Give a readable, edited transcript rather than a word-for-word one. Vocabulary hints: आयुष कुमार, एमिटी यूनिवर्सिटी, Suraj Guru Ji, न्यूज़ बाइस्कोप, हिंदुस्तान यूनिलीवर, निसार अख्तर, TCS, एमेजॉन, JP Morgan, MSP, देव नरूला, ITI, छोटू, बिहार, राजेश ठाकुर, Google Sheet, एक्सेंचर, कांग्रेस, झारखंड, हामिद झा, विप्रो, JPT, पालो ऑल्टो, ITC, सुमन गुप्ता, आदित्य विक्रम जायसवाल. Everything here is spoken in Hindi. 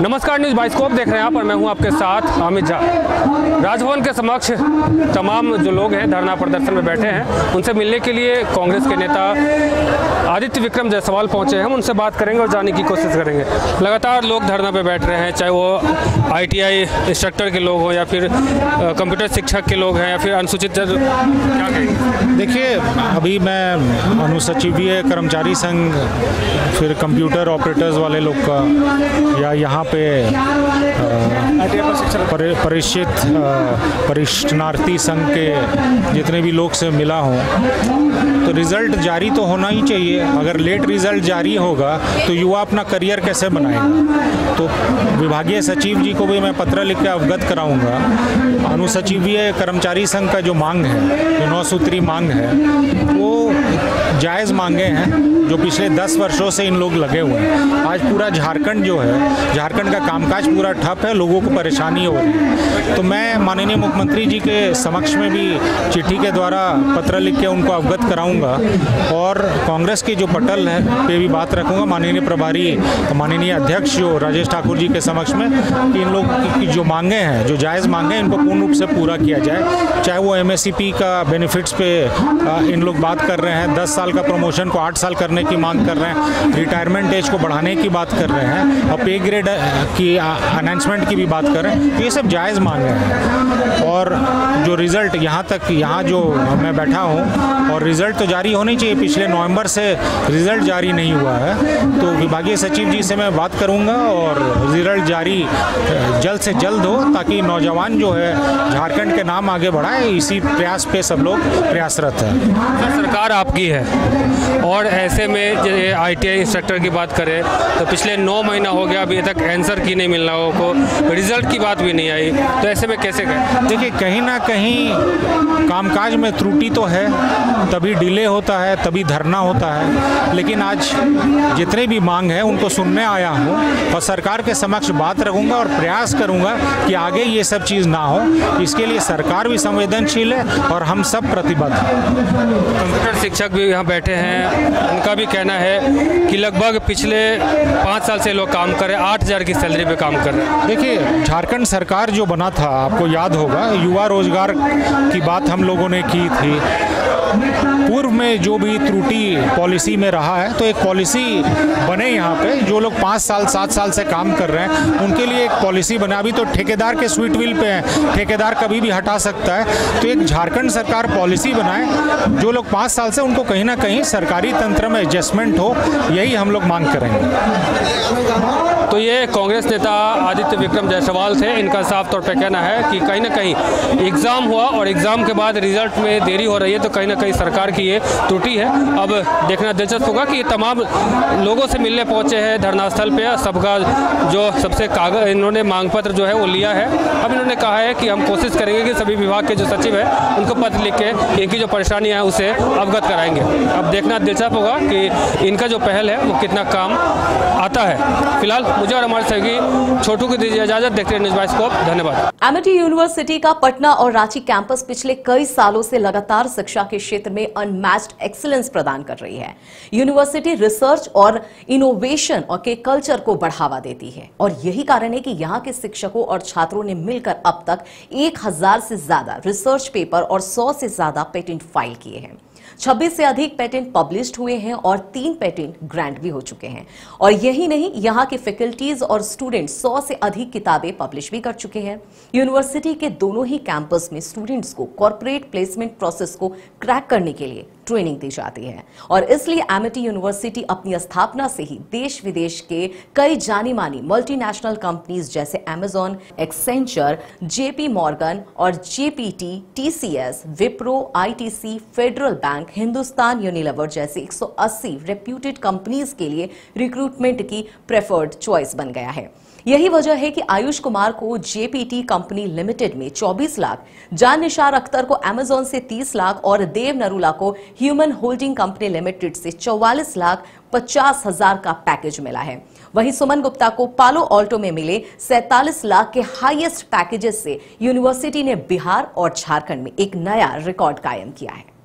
नमस्कार, न्यूज़ बाइस्कोप देख रहे हैं आप और मैं हूं आपके साथ हामिद झा। राजभवन के समक्ष तमाम जो लोग हैं धरना प्रदर्शन में बैठे हैं उनसे मिलने के लिए कांग्रेस के नेता आदित्य विक्रम जायसवाल पहुंचे हैं। हम उनसे बात करेंगे और जानने की कोशिश करेंगे। लगातार लोग धरना पे बैठ रहे हैं, चाहे वो ITI इंस्ट्रक्टर के लोग हों या फिर कंप्यूटर शिक्षक के लोग हैं या फिर अनुसूचित क्या कहेंगे। देखिए, अभी मैं अनुसचिवीय कर्मचारी संघ, फिर कंप्यूटर ऑपरेटर्स वाले लोग का या यहाँ पे परिशिक्षणार्थी संघ के जितने भी लोग से मिला हूँ, तो रिज़ल्ट जारी तो होना ही चाहिए। अगर लेट रिज़ल्ट जारी होगा तो युवा अपना करियर कैसे बनाएगा। तो विभागीय सचिव जी को भी मैं पत्र लिख के अवगत कराऊँगा। अनुसचिवीय कर्मचारी संघ का जो मांग है, जो 9 सूत्री मांग है, वो जायज़ मांगे हैं जो पिछले 10 वर्षों से इन लोग लगे हुए हैं। आज पूरा झारखंड जो है, झारखंड का कामकाज पूरा ठप है, लोगों को परेशानी हो रही है। तो मैं माननीय मुख्यमंत्री जी के समक्ष में भी चिट्ठी के द्वारा पत्र लिख के उनको अवगत कराऊंगा और कांग्रेस के जो पटल है पे भी बात रखूंगा। माननीय प्रभारी, माननीय अध्यक्ष जो राजेश ठाकुर जी के समक्ष में कि इन लोग की जो मांगे हैं, जो जायज़ मांगे हैं, इनको पूर्ण रूप से पूरा किया जाए। चाहे वो MSP का बेनिफिट्स पे इन लोग बात कर रहे हैं, 10 साल का प्रमोशन को 8 साल करने की मांग कर रहे हैं, रिटायरमेंट एज को बढ़ाने की बात कर रहे हैं और पे ग्रेड की अनाउंसमेंट की भी बात कर रहे हैं। तो ये सब जायज़ मांगे हैं। और जो रिज़ल्ट यहाँ जो मैं बैठा हूँ और रिज़ल्ट तो जारी होना चाहिए। पिछले नवंबर से रिज़ल्ट जारी नहीं हुआ है, तो विभागीय सचिव जी से मैं बात करूँगा और रिज़ल्ट जारी जल्द से जल्द हो ताकि नौजवान जो है झारखंड के नाम आगे बढ़ाए। इसी प्रयास पे सब लोग प्रयासरत हैं। सरकार आपकी है और ऐसे में जो ITI इंस्ट्रक्टर की बात करें तो पिछले 9 महीना हो गया, अभी तक आंसर की नहीं मिल रहा, उनको रिज़ल्ट की बात भी नहीं आई, तो ऐसे में कैसे करें। देखिए, कहीं ना कहीं कामकाज में त्रुटि तो है, तभी डिले होता है, तभी धरना होता है। लेकिन आज जितने भी मांग है उनको सुनने आया हूँ और सरकार के समक्ष बात रखूँगा और प्रयास करूँगा कि आगे ये सब चीज़ ना हो। इसके लिए सरकार भी संवेदनशील है और हम सब प्रतिबद्ध हैं। कंप्यूटर शिक्षक भी यहाँ बैठे हैं, उनका भी कहना है कि लगभग पिछले 5 साल से लोग काम कर रहे हैं, 8,000 की सैलरी पे काम कर रहे हैं। देखिए, झारखंड सरकार जो बना था, आपको याद होगा, युवा रोजगार की बात हम लोगों ने की थी। पूर्व में जो भी त्रुटि पॉलिसी में रहा है, तो एक पॉलिसी बने यहाँ पे, जो लोग 5 साल 7 साल से काम कर रहे हैं उनके लिए एक पॉलिसी बना। अभी तो ठेकेदार के स्वीट व्हील पे हैं, ठेकेदार कभी भी हटा सकता है। तो एक झारखंड सरकार पॉलिसी बनाए जो लोग 5 साल से, उनको कहीं ना कहीं सरकारी तंत्र में एडजस्टमेंट हो, यही हम लोग मांग करेंगे। तो ये कांग्रेस नेता आदित्य विक्रम जायसवाल थे। इनका साफ तौर पे कहना है कि कहीं ना कहीं एग्ज़ाम हुआ और एग्ज़ाम के बाद रिजल्ट में देरी हो रही है, तो कहीं ना कहीं सरकार की ये त्रुटि है। अब देखना दिलचस्प होगा कि ये तमाम लोगों से मिलने पहुंचे हैं धरनास्थल पे, सबका जो सबसे कागज इन्होंने मांग पत्र जो है वो लिया है। अब इन्होंने कहा है कि हम कोशिश करेंगे कि सभी विभाग के जो सचिव हैं उनको पत्र लिख के इनकी जो परेशानियाँ हैं उसे अवगत कराएंगे। अब देखना दिलचस्प होगा कि इनका जो पहल है वो कितना काम आता है। फिलहाल मुझे और हमारे सहयोगी छोटू की दीजिए इजाजत। देखते हैं न्यूज़ बाइस्कोप, धन्यवाद। एमिटी यूनिवर्सिटी का पटना और रांची कैंपस पिछले कई सालों से लगातार शिक्षा के क्षेत्र में अनमैच्ड एक्सीलेंस प्रदान कर रही है। यूनिवर्सिटी रिसर्च और इनोवेशन और के कल्चर को बढ़ावा देती है और यही कारण है कि यहाँ के शिक्षकों और छात्रों ने मिलकर अब तक 1000 से ज्यादा रिसर्च पेपर और 100 से ज्यादा पेटेंट फाइल किए हैं। 26 से अधिक पेटेंट पब्लिश्ड हुए हैं और 3 पेटेंट ग्रांट भी हो चुके हैं। और यही नहीं, यहाँ के फैकल्टीज और स्टूडेंट 100 से अधिक किताबें पब्लिश भी कर चुके हैं। यूनिवर्सिटी के दोनों ही कैंपस में स्टूडेंट्स को कॉर्पोरेट प्लेसमेंट प्रोसेस को क्रैक करने के लिए ट्रेनिंग दी जाती है और इसलिए एमिटी यूनिवर्सिटी अपनी स्थापना से ही देश विदेश के कई जानी मानी मल्टीनेशनल कंपनीज जैसे एमेजॉन, एक्सेंचर, JP Morgan और JPT, TCS, विप्रो, ITC, Federal Bank, हिंदुस्तान यूनिलीवर जैसे 180 रेप्यूटेड कंपनीज के लिए रिक्रूटमेंट की प्रेफर्ड चॉइस बन गया है। यही वजह है कि आयुष कुमार को JPT कंपनी लिमिटेड में 24 लाख, निसार अख्तर को एमेजॉन से 30 लाख और देव नरूला को ह्यूमन होल्डिंग कंपनी लिमिटेड से 44,50,000 का पैकेज मिला है। वहीं सुमन गुप्ता को पालो ऑल्टो में मिले 47 लाख के हाईएस्ट पैकेजेस से यूनिवर्सिटी ने बिहार और झारखंड में एक नया रिकॉर्ड कायम किया है।